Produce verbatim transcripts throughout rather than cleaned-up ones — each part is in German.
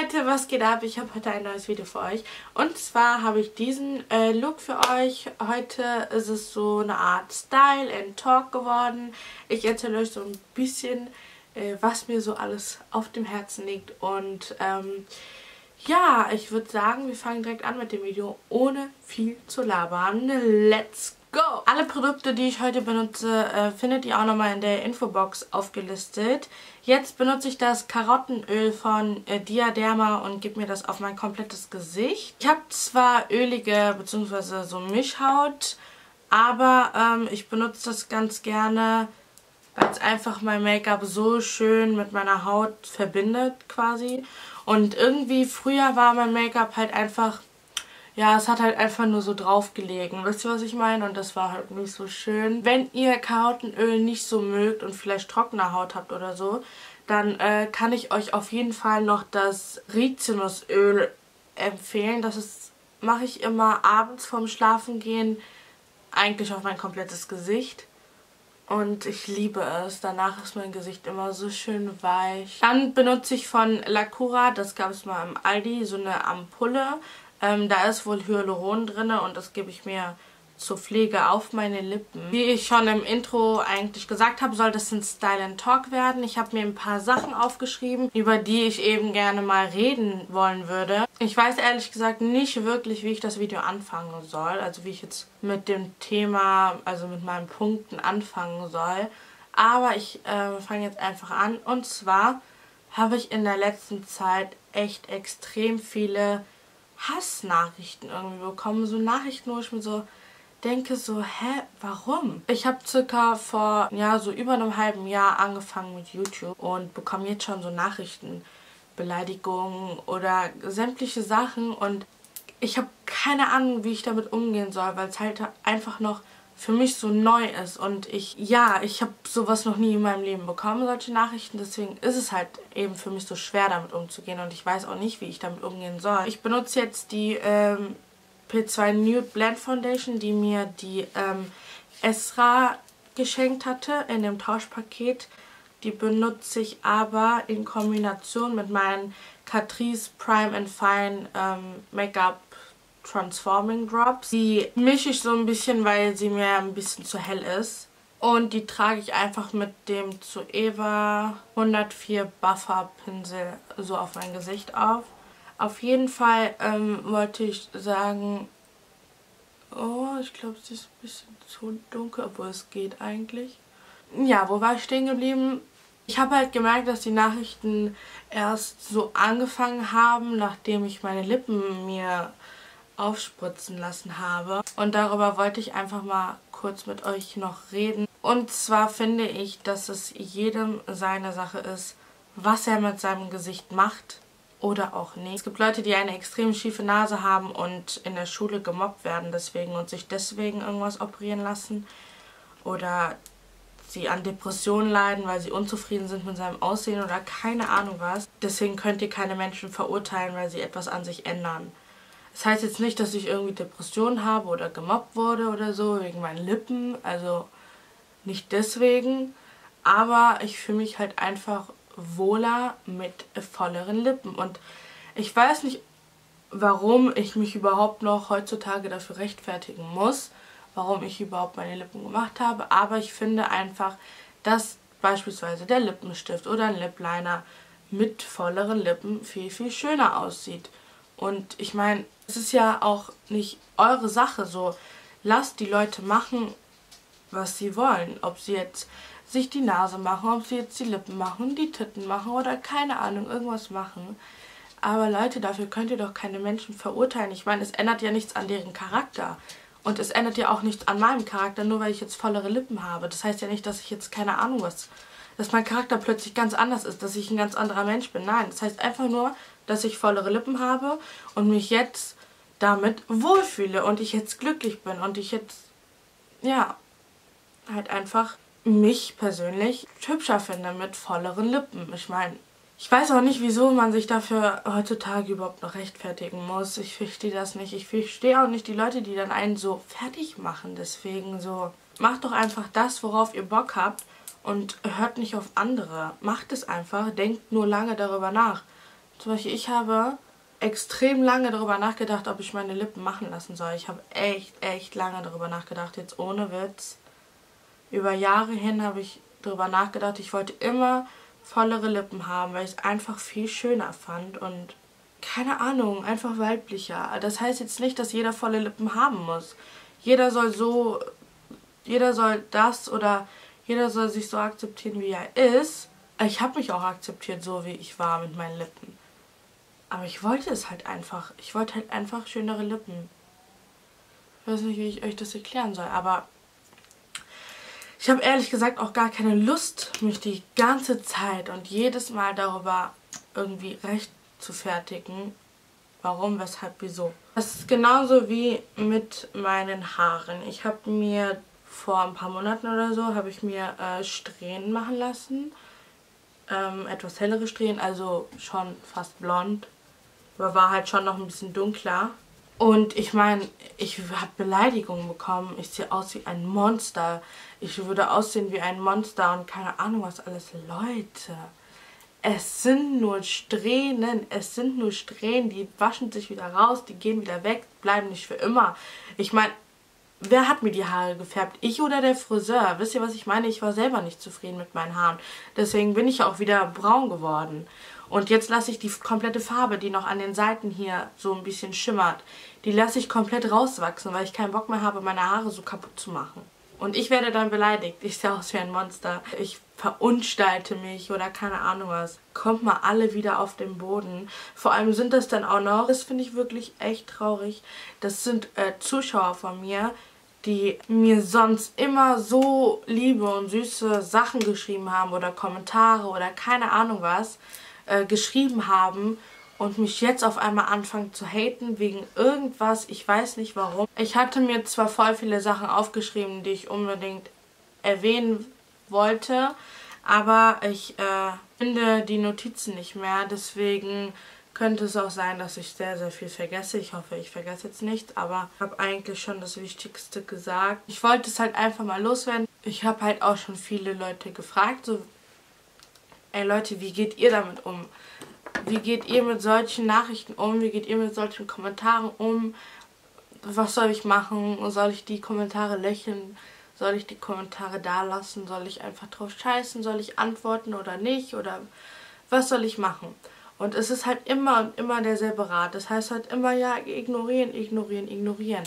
Leute, was geht ab? Ich habe heute ein neues Video für euch. Und zwar habe ich diesen äh, Look für euch. Heute ist es so eine Art Style and Talk geworden. Ich erzähle euch so ein bisschen, äh, was mir so alles auf dem Herzen liegt. Und ähm, ja, ich würde sagen, wir fangen direkt an mit dem Video, ohne viel zu labern. Let's go! Go. Alle Produkte, die ich heute benutze, äh, findet ihr auch nochmal in der Infobox aufgelistet. Jetzt benutze ich das Karottenöl von äh, Diaderma und gebe mir das auf mein komplettes Gesicht. Ich habe zwar ölige bzw. so Mischhaut, aber ähm, ich benutze das ganz gerne, weil es einfach mein Make-up so schön mit meiner Haut verbindet quasi. Und irgendwie früher war mein Make-up halt einfach... Ja, es hat halt einfach nur so drauf gelegen. Wisst ihr, was ich meine? Und das war halt nicht so schön. Wenn ihr Karottenöl nicht so mögt und vielleicht trockene Haut habt oder so, dann äh, kann ich euch auf jeden Fall noch das Rizinusöl empfehlen. Das mache ich immer abends vorm Schlafengehen, eigentlich auf mein komplettes Gesicht. Und ich liebe es. Danach ist mein Gesicht immer so schön weich. Dann benutze ich von Lacura, das gab es mal im Aldi, so eine Ampulle. Ähm, da ist wohl Hyaluron drin und das gebe ich mir zur Pflege auf meine Lippen. Wie ich schon im Intro eigentlich gesagt habe, soll das ein Style and Talk werden. Ich habe mir ein paar Sachen aufgeschrieben, über die ich eben gerne mal reden wollen würde. Ich weiß ehrlich gesagt nicht wirklich, wie ich das Video anfangen soll. Also wie ich jetzt mit dem Thema, also mit meinen Punkten anfangen soll. Aber ich äh, fange jetzt einfach an. Und zwar habe ich in der letzten Zeit echt extrem viele Hassnachrichten irgendwie bekommen, so Nachrichten, wo ich mir so denke, so, hä, warum? Ich habe circa vor, ja, so über einem halben Jahr angefangen mit YouTube und bekomme jetzt schon so Nachrichten, Beleidigungen oder sämtliche Sachen und ich habe keine Ahnung, wie ich damit umgehen soll, weil es halt einfach noch für mich so neu ist und ich, ja, ich habe sowas noch nie in meinem Leben bekommen, solche Nachrichten, deswegen ist es halt eben für mich so schwer, damit umzugehen und ich weiß auch nicht, wie ich damit umgehen soll. Ich benutze jetzt die ähm, P zwei Nude Blend Foundation, die mir die ähm, Esra geschenkt hatte in dem Tauschpaket. Die benutze ich aber in Kombination mit meinen Catrice Prime and Fine ähm, Make-up Transforming Drops. Die mische ich so ein bisschen, weil sie mir ein bisschen zu hell ist. Und die trage ich einfach mit dem ZOEVA hundertvier Buffer Pinsel so auf mein Gesicht auf. Auf jeden Fall ähm, wollte ich sagen... Oh, ich glaube, sie ist ein bisschen zu dunkel, obwohl es geht eigentlich. Ja, wo war ich stehen geblieben? Ich habe halt gemerkt, dass die Nachrichten erst so angefangen haben, nachdem ich meine Lippen mir aufspritzen lassen habe. Und darüber wollte ich einfach mal kurz mit euch noch reden. Und zwar finde ich, dass es jedem seine Sache ist, was er mit seinem Gesicht macht oder auch nicht. Es gibt Leute, die eine extrem schiefe Nase haben und in der Schule gemobbt werden deswegen und sich deswegen irgendwas operieren lassen. Oder sie an Depressionen leiden, weil sie unzufrieden sind mit seinem Aussehen oder keine Ahnung was. Deswegen könnt ihr keine Menschen verurteilen, weil sie etwas an sich ändern. Das heißt jetzt nicht, dass ich irgendwie Depressionen habe oder gemobbt wurde oder so wegen meinen Lippen, also nicht deswegen, aber ich fühle mich halt einfach wohler mit volleren Lippen und ich weiß nicht, warum ich mich überhaupt noch heutzutage dafür rechtfertigen muss, warum ich überhaupt meine Lippen gemacht habe, aber ich finde einfach, dass beispielsweise der Lippenstift oder ein Lip Liner mit volleren Lippen viel, viel schöner aussieht. Und ich meine, es ist ja auch nicht eure Sache so. Lasst die Leute machen, was sie wollen. Ob sie jetzt sich die Nase machen, ob sie jetzt die Lippen machen, die Titten machen oder keine Ahnung, irgendwas machen. Aber Leute, dafür könnt ihr doch keine Menschen verurteilen. Ich meine, es ändert ja nichts an deren Charakter. Und es ändert ja auch nichts an meinem Charakter, nur weil ich jetzt vollere Lippen habe. Das heißt ja nicht, dass ich jetzt keine Ahnung was... dass mein Charakter plötzlich ganz anders ist, dass ich ein ganz anderer Mensch bin. Nein, das heißt einfach nur, dass ich vollere Lippen habe und mich jetzt damit wohlfühle und ich jetzt glücklich bin und ich jetzt, ja, halt einfach mich persönlich hübscher finde mit volleren Lippen. Ich meine, ich weiß auch nicht, wieso man sich dafür heutzutage überhaupt noch rechtfertigen muss. Ich verstehe das nicht. Ich verstehe auch nicht die Leute, die dann einen so fertig machen. Deswegen so, macht doch einfach das, worauf ihr Bock habt. Und hört nicht auf andere. Macht es einfach. Denkt nur lange darüber nach. Zum Beispiel, ich habe extrem lange darüber nachgedacht, ob ich meine Lippen machen lassen soll. Ich habe echt, echt lange darüber nachgedacht, jetzt ohne Witz. Über Jahre hin habe ich darüber nachgedacht, ich wollte immer vollere Lippen haben, weil ich es einfach viel schöner fand und keine Ahnung, einfach weiblicher. Das heißt jetzt nicht, dass jeder volle Lippen haben muss. Jeder soll so, jeder soll das oder jeder soll sich so akzeptieren, wie er ist. Ich habe mich auch akzeptiert, so wie ich war mit meinen Lippen. Aber ich wollte es halt einfach. Ich wollte halt einfach schönere Lippen. Ich weiß nicht, wie ich euch das erklären soll, aber ich habe ehrlich gesagt auch gar keine Lust, mich die ganze Zeit und jedes Mal darüber irgendwie recht zu fertigen. Warum, weshalb, wieso. Das ist genauso wie mit meinen Haaren. Ich habe mir vor ein paar Monaten oder so, habe ich mir äh, Strähnen machen lassen. Ähm, etwas hellere Strähnen, also schon fast blond. Aber war halt schon noch ein bisschen dunkler. Und ich meine, ich habe Beleidigungen bekommen. Ich sehe aus wie ein Monster. Ich würde aussehen wie ein Monster und keine Ahnung was alles. Leute, es sind nur Strähnen. Es sind nur Strähnen. Die waschen sich wieder raus, die gehen wieder weg, bleiben nicht für immer. Ich meine, wer hat mir die Haare gefärbt? Ich oder der Friseur? Wisst ihr, was ich meine? Ich war selber nicht zufrieden mit meinen Haaren. Deswegen bin ich auch wieder braun geworden. Und jetzt lasse ich die komplette Farbe, die noch an den Seiten hier so ein bisschen schimmert, die lasse ich komplett rauswachsen, weil ich keinen Bock mehr habe, meine Haare so kaputt zu machen. Und ich werde dann beleidigt. Ich sehe aus wie ein Monster. Ich verunstalte mich oder keine Ahnung was. Kommt mal alle wieder auf den Boden. Vor allem sind das dann auch noch, das finde ich wirklich echt traurig, das sind äh, Zuschauer von mir, die mir sonst immer so liebe und süße Sachen geschrieben haben oder Kommentare oder keine Ahnung was äh, geschrieben haben und mich jetzt auf einmal anfangen zu haten wegen irgendwas. Ich weiß nicht warum. Ich hatte mir zwar voll viele Sachen aufgeschrieben, die ich unbedingt erwähnen wollte, aber ich äh, finde die Notizen nicht mehr. Deswegen könnte es auch sein, dass ich sehr, sehr viel vergesse. Ich hoffe, ich vergesse jetzt nichts, aber ich habe eigentlich schon das Wichtigste gesagt. Ich wollte es halt einfach mal loswerden. Ich habe halt auch schon viele Leute gefragt, so, ey Leute, wie geht ihr damit um? Wie geht ihr mit solchen Nachrichten um? Wie geht ihr mit solchen Kommentaren um? Was soll ich machen? Soll ich die Kommentare löschen? Soll ich die Kommentare da lassen? Soll ich einfach drauf scheißen? Soll ich antworten oder nicht? Oder was soll ich machen? Und es ist halt immer und immer derselbe Rat. Das heißt halt immer, ja, ignorieren, ignorieren, ignorieren.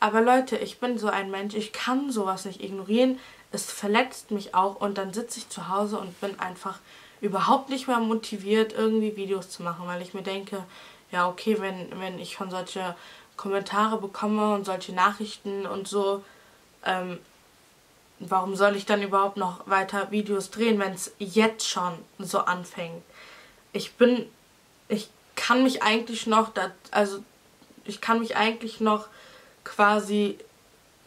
Aber Leute, ich bin so ein Mensch, ich kann sowas nicht ignorieren. Es verletzt mich auch und dann sitze ich zu Hause und bin einfach überhaupt nicht mehr motiviert, irgendwie Videos zu machen, weil ich mir denke, ja okay, wenn, wenn ich schon solche Kommentare bekomme und solche Nachrichten und so, ähm, warum soll ich dann überhaupt noch weiter Videos drehen, wenn es jetzt schon so anfängt? Ich bin, ich kann mich eigentlich noch, da, also ich kann mich eigentlich noch quasi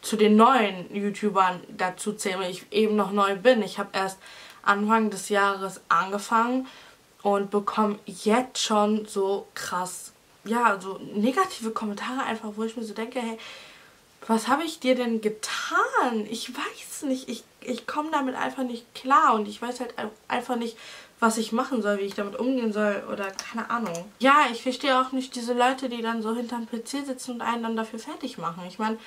zu den neuen YouTubern dazu zählen, weil ich eben noch neu bin. Ich habe erst Anfang des Jahres angefangen und bekomme jetzt schon so krass, ja, so negative Kommentare einfach, wo ich mir so denke, hey, was habe ich dir denn getan? Ich weiß nicht, ich, ich komme damit einfach nicht klar und ich weiß halt einfach nicht, was ich machen soll, wie ich damit umgehen soll oder keine Ahnung. Ja, ich verstehe auch nicht diese Leute, die dann so hinterm P C sitzen und einen dann dafür fertig machen. Ich meine,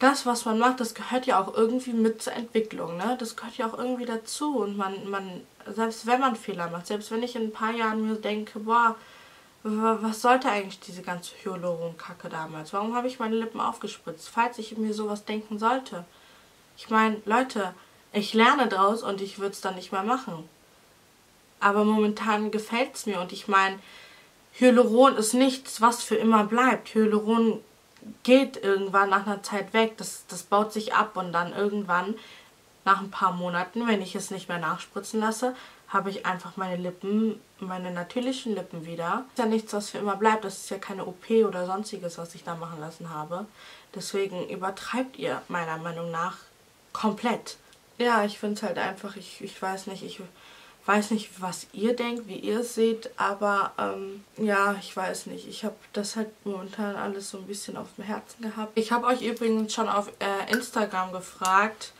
das, was man macht, das gehört ja auch irgendwie mit zur Entwicklung, ne? Das gehört ja auch irgendwie dazu und man, man, selbst wenn man Fehler macht, selbst wenn ich in ein paar Jahren mir denke, boah, was sollte eigentlich diese ganze Hyaluron-Kacke damals? Warum habe ich meine Lippen aufgespritzt, falls ich mir sowas denken sollte? Ich meine, Leute, ich lerne draus und ich würde es dann nicht mehr machen. Aber momentan gefällt es mir und ich meine, Hyaluron ist nichts, was für immer bleibt. Hyaluron geht irgendwann nach einer Zeit weg, das, das baut sich ab und dann irgendwann, nach ein paar Monaten, wenn ich es nicht mehr nachspritzen lasse, habe ich einfach meine Lippen, meine natürlichen Lippen wieder. Das ist ja nichts, was für immer bleibt, das ist ja keine O P oder sonstiges, was ich da machen lassen habe. Deswegen übertreibt ihr meiner Meinung nach komplett. Ja, ich finde es halt einfach, ich, ich weiß nicht, ich weiß nicht, was ihr denkt, wie ihr es seht, aber ähm, ja, ich weiß nicht. Ich habe das halt momentan alles so ein bisschen auf dem Herzen gehabt. Ich habe euch übrigens schon auf äh, Instagram gefragt,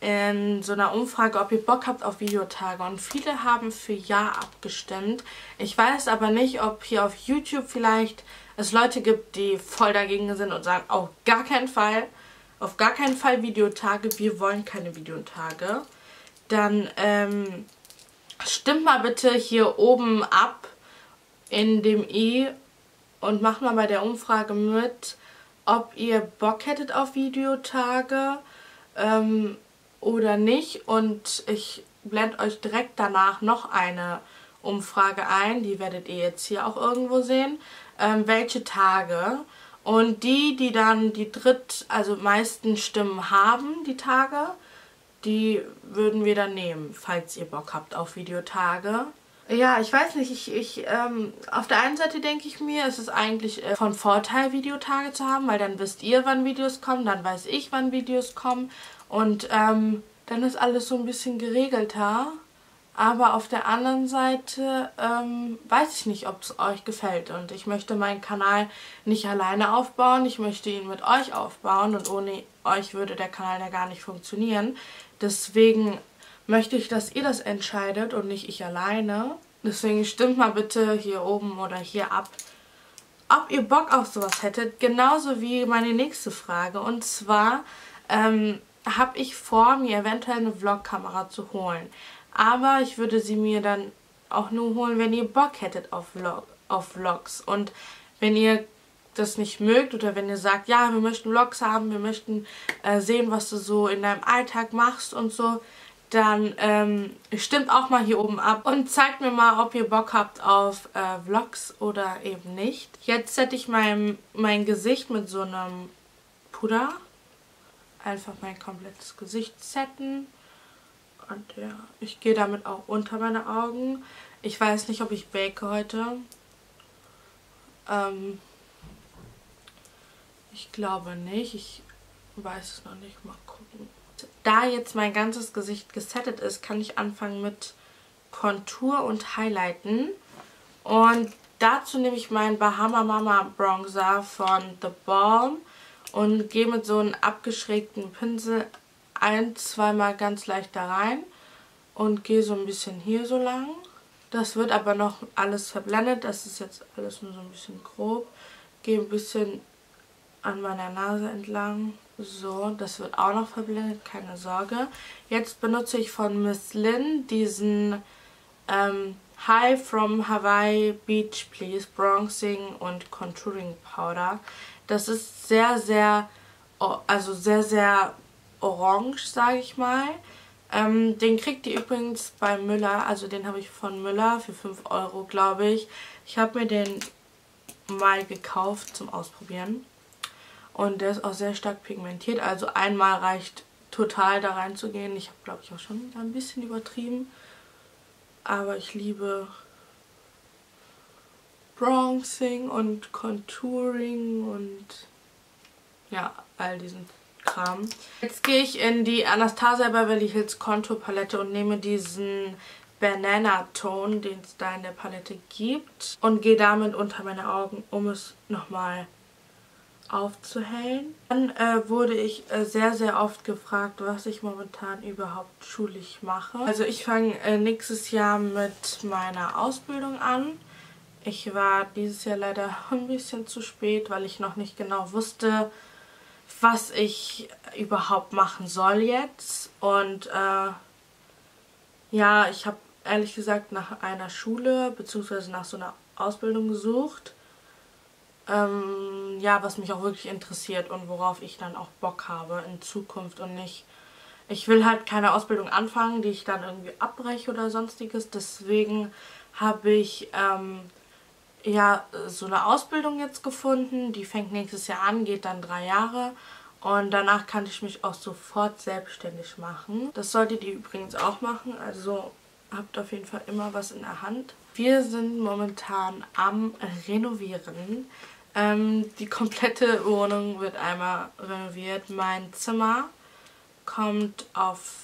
in so einer Umfrage, ob ihr Bock habt auf Videotage, und viele haben für Ja abgestimmt. Ich weiß aber nicht, ob hier auf YouTube vielleicht es Leute gibt, die voll dagegen sind und sagen, auf gar keinen Fall, auf gar keinen Fall Videotage, wir wollen keine Videotage. Dann ähm, stimmt mal bitte hier oben ab in dem i und macht mal bei der Umfrage mit, ob ihr Bock hättet auf Videotage ähm, oder nicht. Und ich blende euch direkt danach noch eine Umfrage ein, die werdet ihr jetzt hier auch irgendwo sehen, ähm, welche Tage. Und die, die dann die dritt, also meisten Stimmen haben, die Tage, die würden wir dann nehmen, falls ihr Bock habt auf Videotage. Ja, ich weiß nicht, ich, ich ähm, auf der einen Seite denke ich mir, es ist eigentlich äh, von Vorteil, Videotage zu haben, weil dann wisst ihr, wann Videos kommen, dann weiß ich, wann Videos kommen, und ähm, dann ist alles so ein bisschen geregelter. Aber auf der anderen Seite ähm, weiß ich nicht, ob es euch gefällt, und ich möchte meinen Kanal nicht alleine aufbauen, ich möchte ihn mit euch aufbauen, und ohne euch würde der Kanal ja gar nicht funktionieren. Deswegen möchte ich, dass ihr das entscheidet und nicht ich alleine. Deswegen stimmt mal bitte hier oben oder hier ab, ob ihr Bock auf sowas hättet. Genauso wie meine nächste Frage. Und zwar ähm, habe ich vor, mir eventuell eine Vlog-Kamera zu holen. Aber ich würde sie mir dann auch nur holen, wenn ihr Bock hättet auf, Vlog, auf Vlogs. Und wenn ihr das nicht mögt oder wenn ihr sagt, ja, wir möchten Vlogs haben, wir möchten äh, sehen, was du so in deinem Alltag machst und so, dann ähm, stimmt auch mal hier oben ab und zeigt mir mal, ob ihr Bock habt auf äh, Vlogs oder eben nicht. Jetzt setze ich mein, mein Gesicht mit so einem Puder. Einfach mein komplettes Gesicht setten. Und ja, ich gehe damit auch unter meine Augen. Ich weiß nicht, ob ich bake heute. Ähm, ich glaube nicht. Ich weiß es noch nicht. Mal gucken. Da jetzt mein ganzes Gesicht gesettet ist, kann ich anfangen mit Kontur und Highlighten. Und dazu nehme ich meinen Bahama Mama Bronzer von The Balm und gehe mit so einem abgeschrägten Pinsel ein, zweimal ganz leicht da rein und gehe so ein bisschen hier so lang. Das wird aber noch alles verblendet. Das ist jetzt alles nur so ein bisschen grob. Gehe ein bisschen an meiner Nase entlang. So, das wird auch noch verblendet, keine Sorge. Jetzt benutze ich von Miss Lynn diesen ähm, High from Hawaii Beach Please Bronzing und Contouring Powder. Das ist sehr, sehr, also sehr, sehr orange, sage ich mal. Ähm, den kriegt ihr übrigens bei Müller, also den habe ich von Müller für fünf Euro, glaube ich. Ich habe mir den mal gekauft zum Ausprobieren. Und der ist auch sehr stark pigmentiert, also einmal reicht total da reinzugehen. Ich habe, glaube ich, auch schon ein bisschen übertrieben. Aber ich liebe Bronzing und Contouring und ja, all diesen Kram. Jetzt gehe ich in die Anastasia Beverly Hills Konturpalette und nehme diesen Banana Tone, den es da in der Palette gibt. Und gehe damit unter meine Augen, um es nochmal aufzuhellen. Dann äh, wurde ich äh, sehr, sehr oft gefragt, was ich momentan überhaupt schulisch mache. Also ich fange äh, nächstes Jahr mit meiner Ausbildung an. Ich war dieses Jahr leider ein bisschen zu spät, weil ich noch nicht genau wusste, was ich überhaupt machen soll jetzt. Und äh, ja, ich habe ehrlich gesagt nach einer Schule bzw. nach so einer Ausbildung gesucht. Ähm, ja, was mich auch wirklich interessiert und worauf ich dann auch Bock habe in Zukunft, und nicht, ich will halt keine Ausbildung anfangen, die ich dann irgendwie abbreche oder sonstiges. Deswegen habe ich ähm, ja so eine Ausbildung jetzt gefunden, die fängt nächstes Jahr an, geht dann drei Jahre und danach kann ich mich auch sofort selbstständig machen. Das solltet ihr übrigens auch machen, also habt auf jeden Fall immer was in der Hand. Wir sind momentan am Renovieren. Ähm, die komplette Wohnung wird einmal renoviert. Mein Zimmer kommt auf,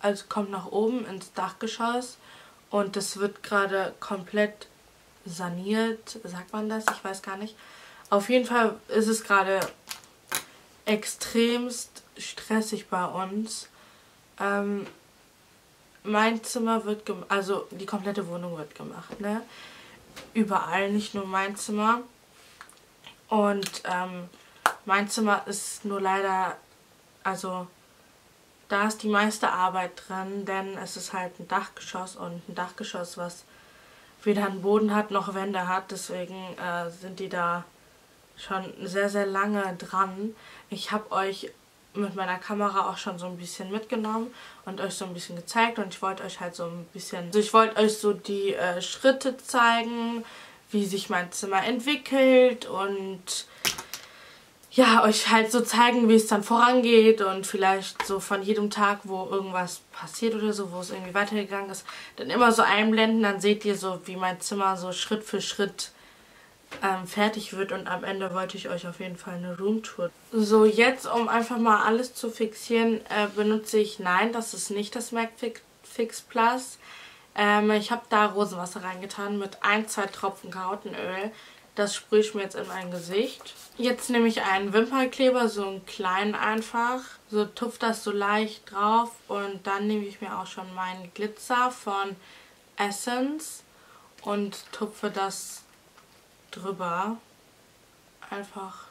also kommt nach oben ins Dachgeschoss, und das wird gerade komplett saniert. Sagt man das? Ich weiß gar nicht. Auf jeden Fall ist es gerade extremst stressig bei uns. ähm, mein Zimmer wird gemacht, also die komplette Wohnung wird gemacht, ne? Überall, nicht nur mein Zimmer. Und ähm, mein Zimmer ist nur leider, also da ist die meiste Arbeit dran, denn es ist halt ein Dachgeschoss und ein Dachgeschoss, was weder einen Boden hat noch Wände hat, deswegen äh, sind die da schon sehr, sehr lange dran. Ich habe euch mit meiner Kamera auch schon so ein bisschen mitgenommen und euch so ein bisschen gezeigt und ich wollte euch halt so ein bisschen, also ich wollte euch so die äh, Schritte zeigen, wie sich mein Zimmer entwickelt und ja, euch halt so zeigen, wie es dann vorangeht und vielleicht so von jedem Tag, wo irgendwas passiert oder so, wo es irgendwie weitergegangen ist, dann immer so einblenden, dann seht ihr so, wie mein Zimmer so Schritt für Schritt ähm, fertig wird und am Ende wollte ich euch auf jeden Fall eine Roomtour. So, jetzt, um einfach mal alles zu fixieren, äh, benutze ich, nein, das ist nicht das MAC Fix Plus. Ähm, ich habe da Rosenwasser reingetan mit ein, zwei Tropfen Karottenöl. Das sprühe ich mir jetzt in mein Gesicht. Jetzt nehme ich einen Wimpernkleber, so einen kleinen einfach. So tupfe das so leicht drauf und dann nehme ich mir auch schon meinen Glitzer von Essence und tupfe das drüber. Einfach.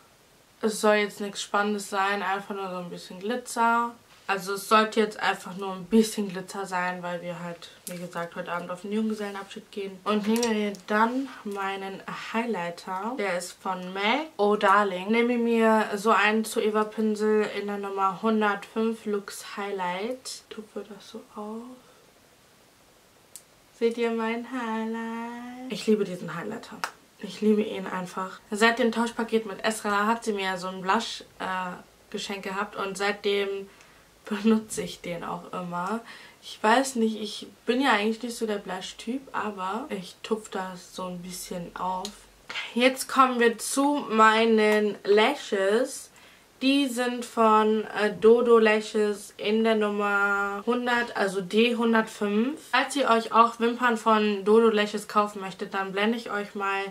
Es soll jetzt nichts Spannendes sein, einfach nur so ein bisschen Glitzer. Also es sollte jetzt einfach nur ein bisschen Glitzer sein, weil wir halt, wie gesagt, heute Abend auf den Junggesellenabschied gehen. Und nehme mir dann meinen Highlighter, der ist von MAC, Oh Darling. Nehme mir so einen ZOEVA Pinsel in der Nummer hundertfünf Lux Highlight. Tupfe das so auf. Seht ihr meinen Highlight? Ich liebe diesen Highlighter. Ich liebe ihn einfach. Seit dem Tauschpaket mit Esra hat sie mir so ein Blush äh, Geschenk gehabt und seitdem benutze ich den auch immer. Ich weiß nicht, ich bin ja eigentlich nicht so der Blush-Typ, aber ich tupfe das so ein bisschen auf. Jetzt kommen wir zu meinen Lashes. Die sind von äh, Dodolashes in der Nummer hundert, also D hundertfünf. Falls ihr euch auch Wimpern von Dodolashes kaufen möchtet, dann blende ich euch mal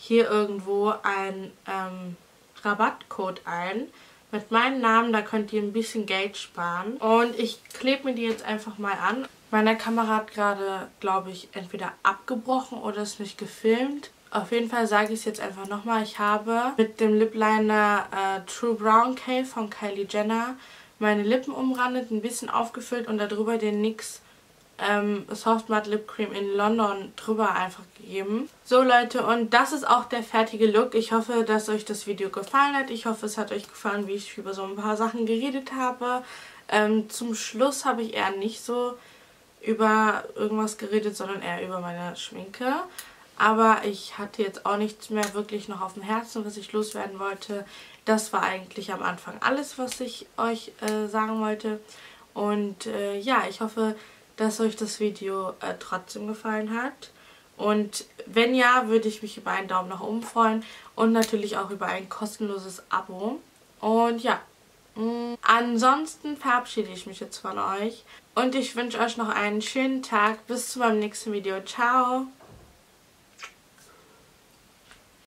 hier irgendwo einen ähm, Rabattcode ein. Mit meinem Namen, da könnt ihr ein bisschen Geld sparen. Und ich klebe mir die jetzt einfach mal an. Meine Kamera hat gerade, glaube ich, entweder abgebrochen oder ist nicht gefilmt. Auf jeden Fall sage ich es jetzt einfach nochmal. Ich habe mit dem Lip Liner äh, True Brown K von Kylie Jenner meine Lippen umrandet, ein bisschen aufgefüllt und darüber den N Y X ähm, Soft Matte Lip Cream in London drüber einfach gegeben. So Leute, und das ist auch der fertige Look. Ich hoffe, dass euch das Video gefallen hat. Ich hoffe, es hat euch gefallen, wie ich über so ein paar Sachen geredet habe. Ähm, zum Schluss habe ich eher nicht so über irgendwas geredet, sondern eher über meine Schminke. Aber ich hatte jetzt auch nichts mehr wirklich noch auf dem Herzen, was ich loswerden wollte. Das war eigentlich am Anfang alles, was ich euch äh, sagen wollte. Und äh, ja, ich hoffe, dass euch das Video äh, trotzdem gefallen hat. Und wenn ja, würde ich mich über einen Daumen nach oben freuen und natürlich auch über ein kostenloses Abo. Und ja, mh. ansonsten verabschiede ich mich jetzt von euch und ich wünsche euch noch einen schönen Tag. Bis zu meinem nächsten Video. Ciao!